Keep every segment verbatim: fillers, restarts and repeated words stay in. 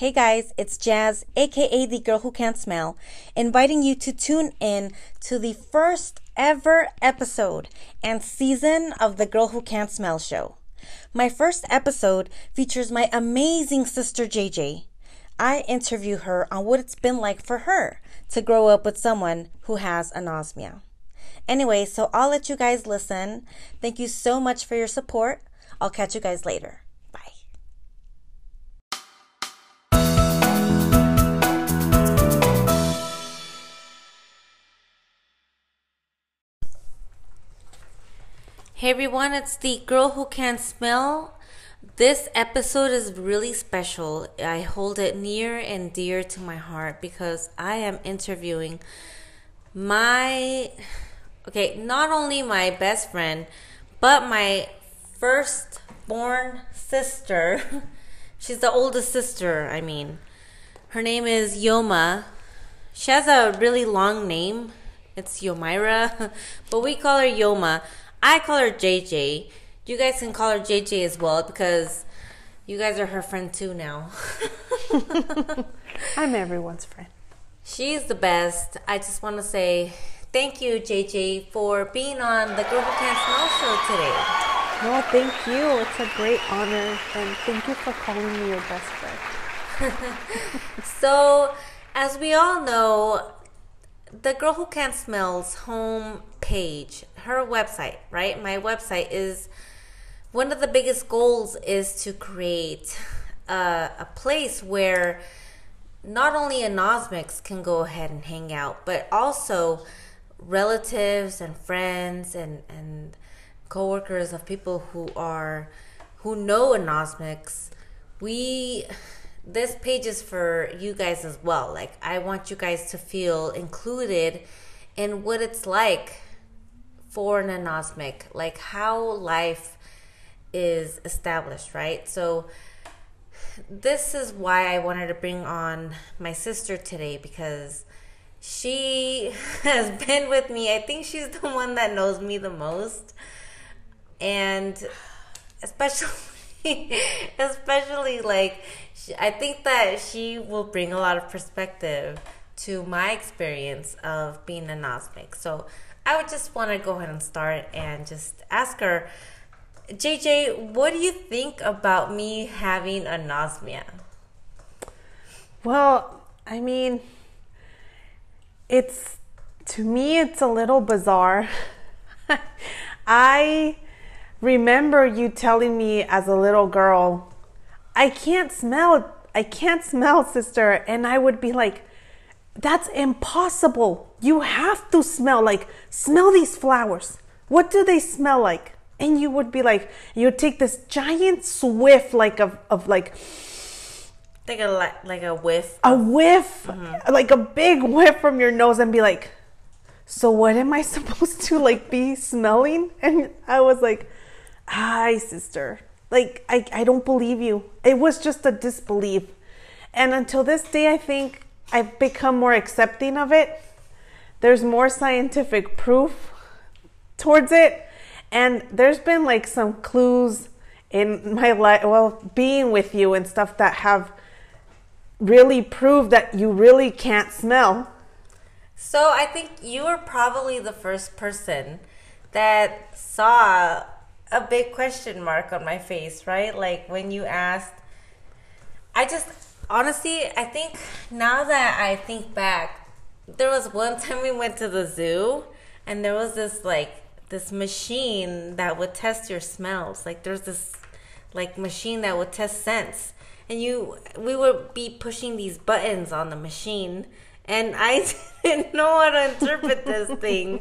Hey guys, it's Jazz, aka The Girl Who Can't Smell, inviting you to tune in to the first ever episode and season of The Girl Who Can't Smell Show. My first episode features my amazing sister J J. I interview her on what it's been like for her to grow up with someone who has anosmia. Anyway, so I'll let you guys listen. Thank you so much for your support. I'll catch you guys later. Hey everyone, it's The Girl Who Can't Smell. This episode is really special. I hold it near and dear to my heart because I am interviewing my, okay, not only my best friend, but my firstborn sister. She's the oldest sister, I mean. Her name is Yoma. She has a really long name. It's Yomira, but we call her Yoma. I call her J J. You guys can call her J J as well because you guys are her friend too now. I'm everyone's friend. She's the best. I just want to say thank you, J J, for being on the Girl Who Can't Smell Show today. No, thank you. It's a great honor, and thank you for calling me your best friend. So, as we all know, The Girl Who Can't Smell's home page, her website, right? My website is one of the biggest goals is to create a, a place where not only anosmics can go ahead and hang out, but also relatives and friends and, and coworkers of people who are who know anosmics. We this page is for you guys as well. Like, I want you guys to feel included in what it's like for an anosmic, like how life is established, right? So this is why I wanted to bring on my sister today, because she has been with me. I think she's the one that knows me the most, and especially especially like she, I think that she will bring a lot of perspective to my experience of being an anosmic. So I would just want to go ahead and start and just ask her, J J, what do you think about me having anosmia? Well, I mean, it's, to me, it's a little bizarre. I remember you telling me as a little girl, I can't smell, I can't smell, sister. And I would be like, that's impossible. You have to smell, like, smell these flowers. What do they smell like? And you would be like, you take this giant swift, like of, of like, like a like a whiff, a whiff, mm-hmm. like a big whiff from your nose, and be like, so what am I supposed to like be smelling? And I was like, hi, sister, like I I don't believe you. It was just a disbelief, and until this day, I think I've become more accepting of it. There's more scientific proof towards it. And there's been like some clues in my life, well, being with you and stuff, that have really proved that you really can't smell. So I think you were probably the first person that saw a big question mark on my face, right? Like when you asked, I just... Honestly, I think now that I think back, there was one time we went to the zoo and there was this like this machine that would test your smells. Like there's this like machine that would test scents, and you we would be pushing these buttons on the machine, and I didn't know how to interpret this thing,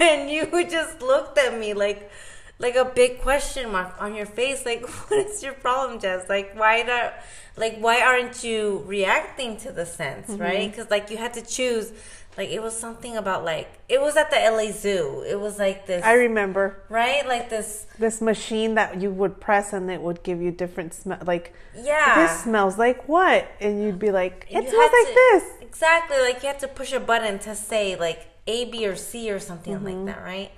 and you just looked at me like like a big question mark on your face. Like, what is your problem, Jess? Like, why not? Like, why aren't you reacting to the sense, mm-hmm. right? Because, like, you had to choose. Like, it was something about, like, it was at the L A Zoo. It was, like, this. I remember. Right? Like, this. This machine that you would press and it would give you different smell. Like, yeah. This smells like what? And you'd be like, it you smells like to, this. Exactly. Like, you had to push a button to say, like, A, B, or C or something mm-hmm. like that, right?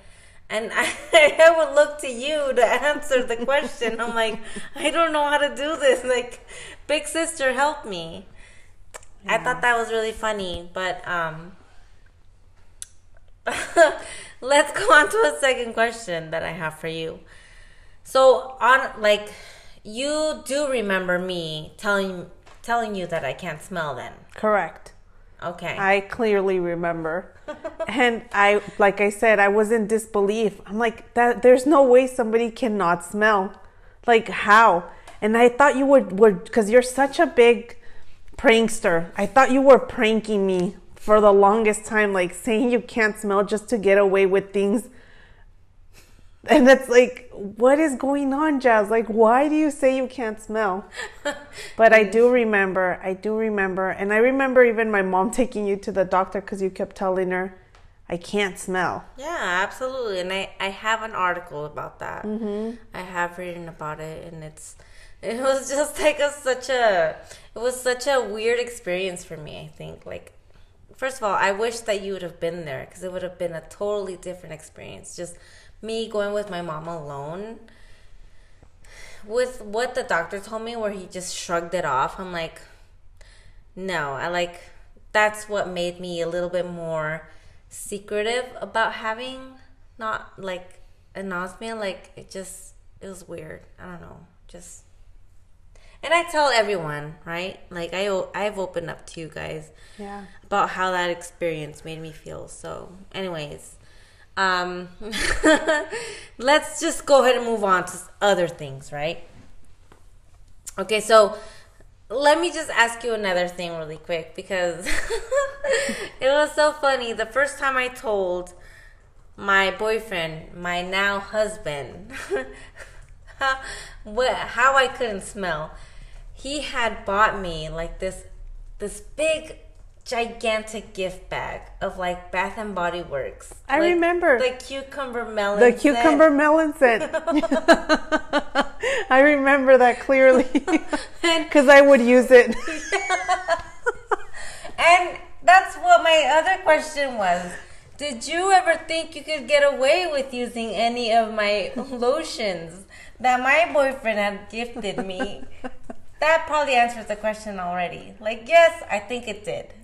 And I, I would look to you to answer the question. I'm like, I don't know how to do this. Like, big sister, help me. Yeah. I thought that was really funny, but um, let's go on to a second question that I have for you. So on, like, you do remember me telling telling you that I can't smell then? Correct. Okay. I clearly remember. And I, like I said, I was in disbelief. I'm like, that, there's no way somebody cannot smell. Like, how? And I thought you would, would, because you're such a big prankster. I thought you were pranking me for the longest time, like saying you can't smell just to get away with things. And that's like, what is going on, Jazz? Like, why do you say you can't smell? But I do remember. I do remember. And I remember even my mom taking you to the doctor because you kept telling her, I can't smell. Yeah, absolutely. And I, I have an article about that. Mm-hmm. I have written about it. And it's it was just like a, such a, it was such a weird experience for me, I think. Like, first of all, I wish that you would have been there because it would have been a totally different experience. Just me going with my mom alone with what the doctor told me, where he just shrugged it off. I'm like, no, I like, that's what made me a little bit more secretive about having not like anosmia. Like, it just, it was weird. I don't know. Just, and I tell everyone, right? Like I, I've opened up to you guys yeah. about how that experience made me feel. So anyways, Um, let's just go ahead and move on to other things, right? Okay, so let me just ask you another thing really quick because it was so funny. The first time I told my boyfriend, my now husband, how, what, how I couldn't smell, he had bought me like this, this big gigantic gift bag of like Bath and Body Works. I like, remember the cucumber melon the cucumber scent. melon scent. I remember that clearly because I would use it. And that's what my other question was. Did you ever think you could get away with using any of my lotions that my boyfriend had gifted me? That probably answers the question already. Like, yes, I think it did.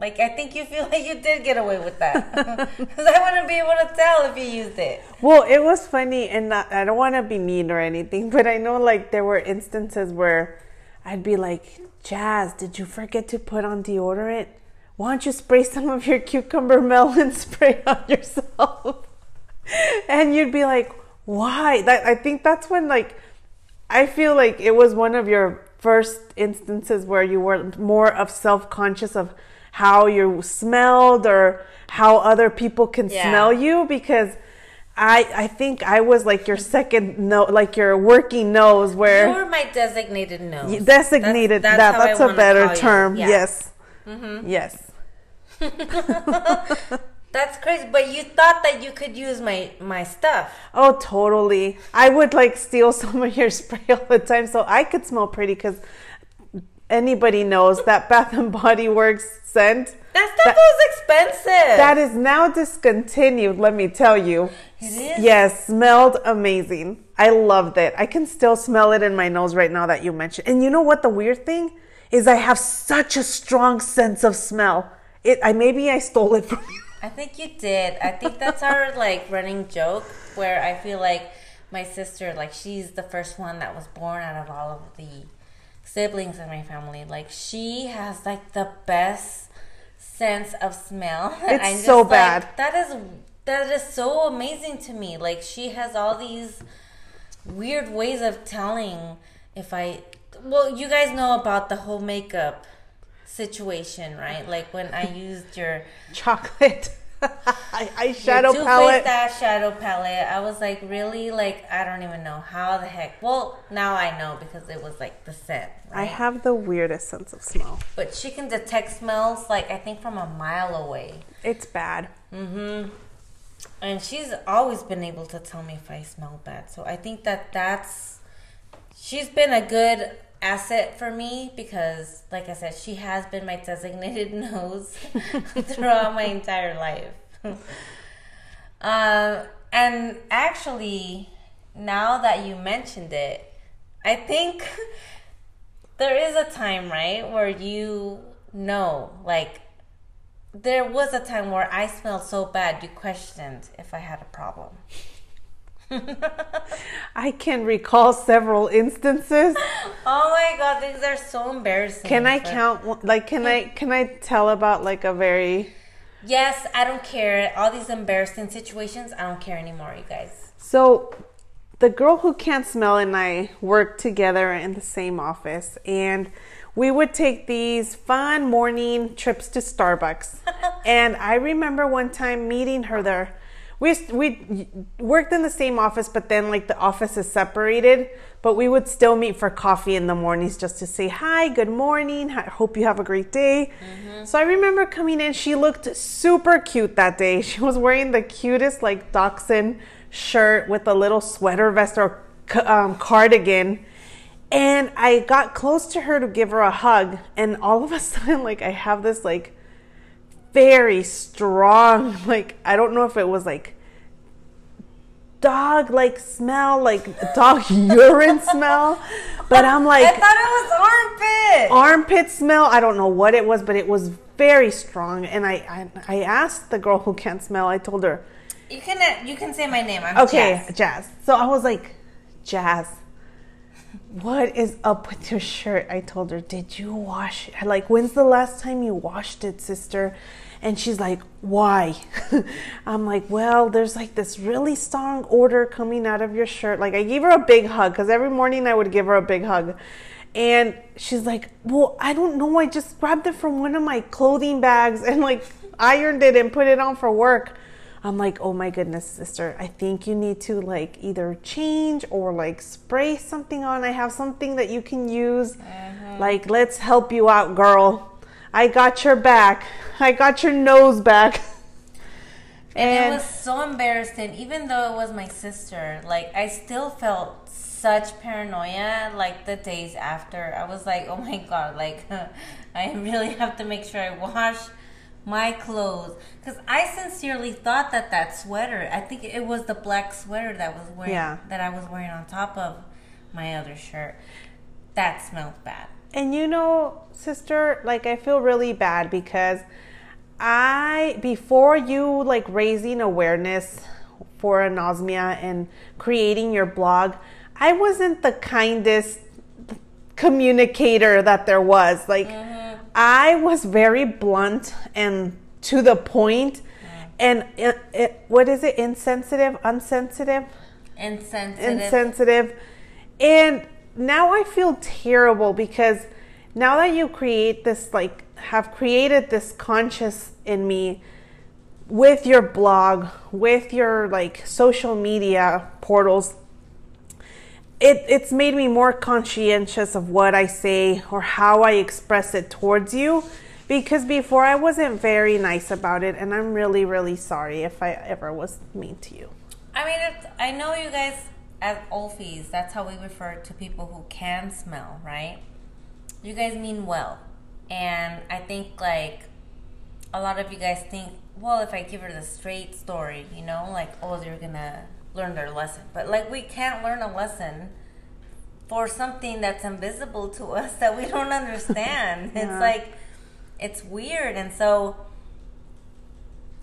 Like, I think you feel like you did get away with that. Because I wouldn't be able to tell if you used it. Well, it was funny, and not, I don't want to be mean or anything, but I know, like, there were instances where I'd be like, Jazz, did you forget to put on deodorant? Why don't you spray some of your cucumber melon spray on yourself? And you'd be like, why? That, I think that's when, like, I feel like it was one of your first instances where you were more of self-conscious of how you smelled or how other people can yeah. smell you, because I I think I was like your second nose, like your working nose, where you were my designated nose. Designated, that's, that's, that, that's a better term. Yeah. Yes. Mm-hmm. Yes. That's crazy, but you thought that you could use my, my stuff. Oh, totally. I would like steal some of your spray all the time so I could smell pretty, because anybody knows that Bath and Body Works scent. That stuff that, was expensive. That is now discontinued, let me tell you. It is? Yes, smelled amazing. I loved it. I can still smell it in my nose right now that you mentioned. And you know what the weird thing is? I have such a strong sense of smell. It. I Maybe I stole it from you. I think you did. I think that's our like running joke where I feel like my sister, like she's the first one that was born out of all of the siblings in my family. Like she has like the best sense of smell. It's I'm just, so bad. Like, that is that is so amazing to me. Like she has all these weird ways of telling if I. Well, you guys know about the whole makeup situation, right? Like when I used your chocolate eyeshadow palette, eyeshadow palette, I was like, really? Like, I don't even know how the heck. Well, now I know because it was like the scent. Right? I have the weirdest sense of smell. But she can detect smells like I think from a mile away. It's bad. Mm-hmm. And she's always been able to tell me if I smell bad. So I think that that's she's been a good asset for me because, like I said, she has been my designated nose throughout my entire life. Uh, And actually, now that you mentioned it, I think there is a time, right, where you know, like, there was a time where I smelled so bad you questioned if I had a problem. I can recall several instances. Oh my God, these are so embarrassing. Can I but... count? Like, can I can I tell about like a very? Yes, I don't care. All these embarrassing situations, I don't care anymore, you guys. So, the girl who can't smell and I worked together in the same office, and we would take these fun morning trips to Starbucks. And I remember one time meeting her there. We we worked in the same office, but then like the office is separated, but we would still meet for coffee in the mornings just to say, hi, good morning, I hope you have a great day. Mm-hmm. So I remember coming in, she looked super cute that day. She was wearing the cutest like dachshund shirt with a little sweater vest or um, cardigan. And I got close to her to give her a hug. And all of a sudden, like I have this like very strong, like I don't know if it was like dog like smell, like dog urine smell, but I'm like, I thought it was armpit armpit smell. I don't know what it was, but it was very strong. And I I, I asked the girl who can't smell. I told her, you can you can say my name. I'm okay, Jazz. Jazz. So I was like, Jazz, what is up with your shirt? I told her, did you wash it? Like, when's the last time you washed it, sister? And she's like, why? I'm like, well, there's like this really strong odor coming out of your shirt. Like, I gave her a big hug because every morning I would give her a big hug. And she's like, well, I don't know. I just grabbed it from one of my clothing bags and like ironed it and put it on for work. I'm like, oh my goodness, sister, I think you need to like either change or like spray something on. I have something that you can use. Mm-hmm. Like, let's help you out, girl. I got your back. I got your nose back. And, and it was so embarrassing. Even though it was my sister, like I still felt such paranoia like the days after. I was like, oh my God, like I really have to make sure I wash my clothes, because I sincerely thought that that sweater, I think it was the black sweater that was wearing, yeah. that I was wearing on top of my other shirt, that smelled bad. And you know, sister, like I feel really bad because I, before you like raising awareness for anosmia and creating your blog, I wasn't the kindest communicator that there was. Like. Mm-hmm. I was very blunt and to the point, yeah. and it, it, what is it? Insensitive, unsensitive, insensitive, insensitive. And now I feel terrible because now that you create this, like, have created this conscious in me with your blog, with your like social media portals. It, it's made me more conscientious of what I say or how I express it towards you, because before I wasn't very nice about it, and I'm really, really sorry if I ever was mean to you. I mean, it's, I know you guys as Olfies, that's how we refer to people who can smell, right? You guys mean well, and I think like a lot of you guys think, well, if I give her the straight story, you know, like, oh, they're gonna learn their lesson. But like, we can't learn a lesson for something that's invisible to us that we don't understand. Yeah. It's like, it's weird. And so,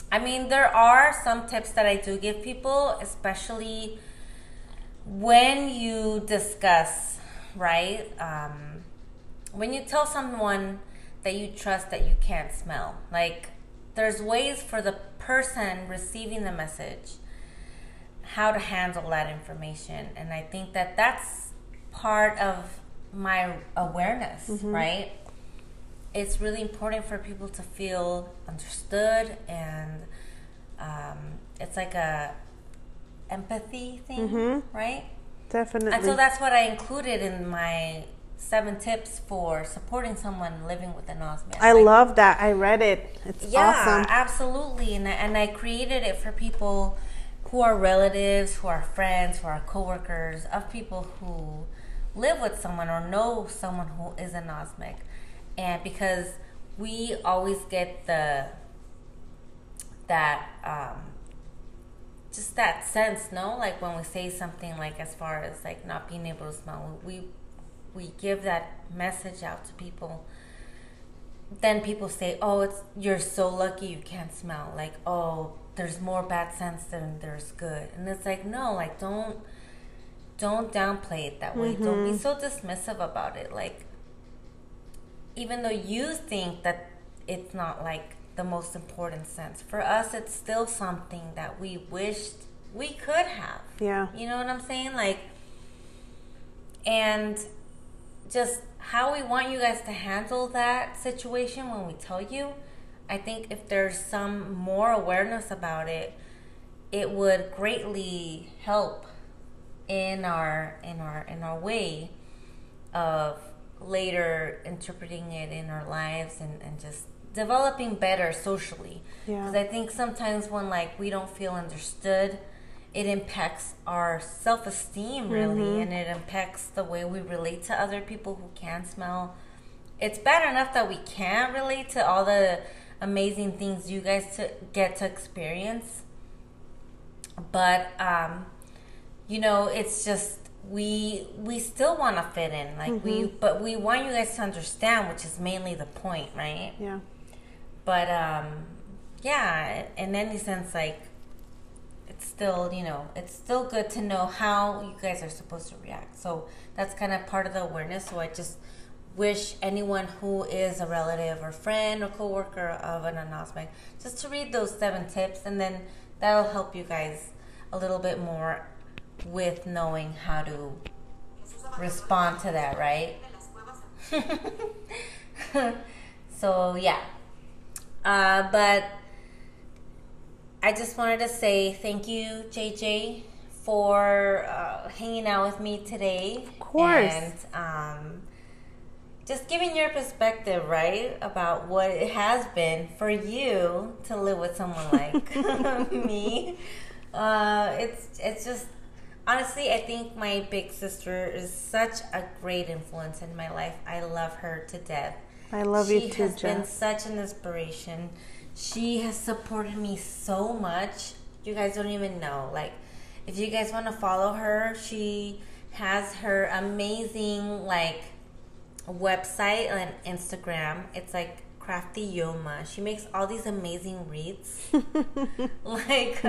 I mean, there are some tips that I do give people, especially when you discuss, right? Um, when you tell someone that you trust that you can't smell, like there's ways for the person receiving the message how to handle that information. And I think that that's part of my awareness, mm-hmm. right? It's really important for people to feel understood, and um, it's like a empathy thing, mm-hmm. right? Definitely. And so that's what I included in my seven tips for supporting someone living with anosmia. I like, love that. I read it. It's yeah, awesome. Yeah, absolutely. And I, and I created it for people who are relatives, who are friends, who are coworkers of people who live with someone or know someone who is anosmic. And because we always get the that um, just that sense, no? Like when we say something like as far as like not being able to smell, we we give that message out to people. Then people say, oh, it's you're so lucky you can't smell. Like, oh, there's more bad scents than there's good. And it's like, no, like don't don't downplay it that way. Mm-hmm. Don't be so dismissive about it. Like, even though you think that it's not like the most important sense, for us it's still something that we wished we could have. Yeah. You know what I'm saying? Like, and just how we want you guys to handle that situation when we tell you, I think if there's some more awareness about it, it would greatly help in our in our in our way of later interpreting it in our lives and, and just developing better socially. Because yeah. I think sometimes when like we don't feel understood, it impacts our self-esteem really, mm-hmm. and it impacts the way we relate to other people who can smell. It's bad enough that we can't relate to all the amazing things you guys to get to experience, but um, you know, it's just we we still want to fit in, like mm-hmm. we but we want you guys to understand, which is mainly the point, right? Yeah. But um, yeah, in any sense, like, it's still, you know, it's still good to know how you guys are supposed to react. So that's kind of part of the awareness. So I just wish anyone who is a relative or friend or coworker of an anosmic just to read those seven tips, and then that'll help you guys a little bit more with knowing how to respond to that, right? So yeah, uh, but I just wanted to say thank you, J J, for uh, hanging out with me today. Of course. And um, just giving your perspective, right, about what it has been for you to live with someone like me. Uh, it's it's just, honestly, I think my big sister is such a great influence in my life. I love her to death. I love you too, Jeff. She has been such an inspiration. She has supported me so much. You guys don't even know. Like, if you guys want to follow her, she has her amazing, like, website and Instagram. It's, like, Crafty Yoma. She makes all these amazing wreaths. Like,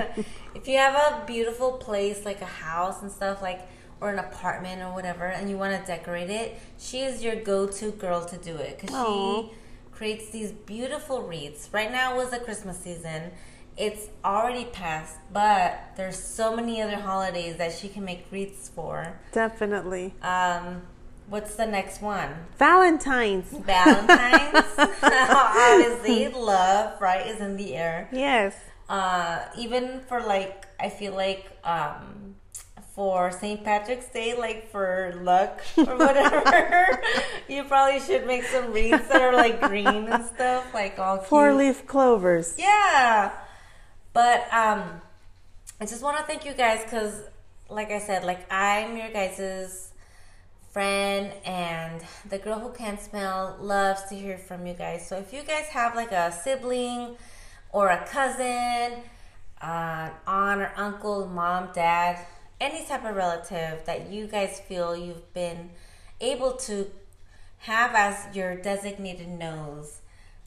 if you have a beautiful place, like a house and stuff, like, or an apartment or whatever, and you want to decorate it, she is your go-to girl to do it. Because she creates these beautiful wreaths. Right now it was the Christmas season. It's already past, but there's so many other holidays that she can make wreaths for. Definitely. Um, what's the next one? Valentine's. Valentine's. Obviously, love, right, is in the air. Yes. Uh, even for, like, I feel like um, for Saint Patrick's Day, like for luck or whatever, you probably should make some wreaths that are like green and stuff, like all cute. Four-leaf clovers. Yeah. But um, I just want to thank you guys because, like I said, like I'm your guys' friend, and the girl who can't smell loves to hear from you guys. So if you guys have like a sibling or a cousin, uh, aunt or uncle, mom, dad, any type of relative that you guys feel you've been able to have as your designated nose,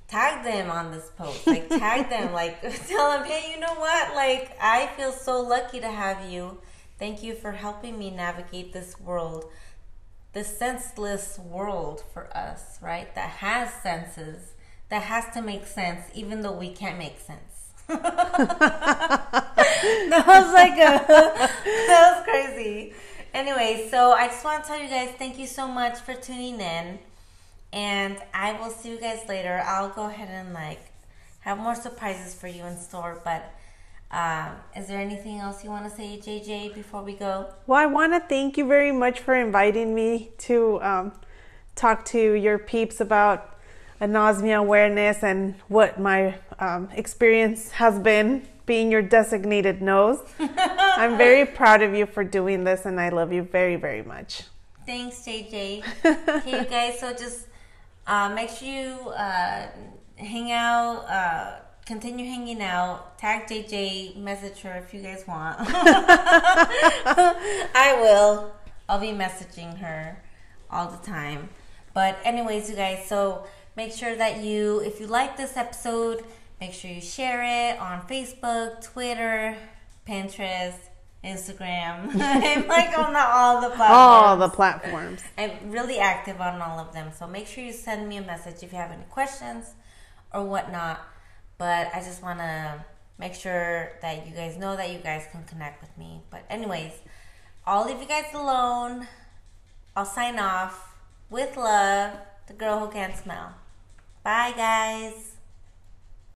tag them on this post. Like, tag them. Like, tell them, hey, you know what? Like, I feel so lucky to have you. Thank you for helping me navigate this world, this senseless world for us, right? That has senses, that has to make sense, even though we can't make sense. That was like a that was crazy. Anyway, so I just want to tell you guys thank you so much for tuning in, and I will see you guys later. I'll go ahead and like have more surprises for you in store. But um, is there anything else you want to say, J J, before we go? Well, I want to thank you very much for inviting me to um, talk to your peeps about anosmia awareness and what my um, experience has been being your designated nose. I'm very proud of you for doing this, and I love you very, very much. Thanks, J J. Okay, you guys, so just uh, make sure you uh, hang out, uh, continue hanging out. Tag J J, message her if you guys want. I will. I'll be messaging her all the time. But anyways, you guys, so make sure that you, if you like this episode, make sure you share it on Facebook, Twitter, Pinterest, Instagram. I'm like on the, all the platforms. All the platforms. I'm really active on all of them. So make sure you send me a message if you have any questions or whatnot. But I just want to make sure that you guys know that you guys can connect with me. But anyways, I'll leave you guys alone. I'll sign off. With love, the girl who can't smell. Bye, guys.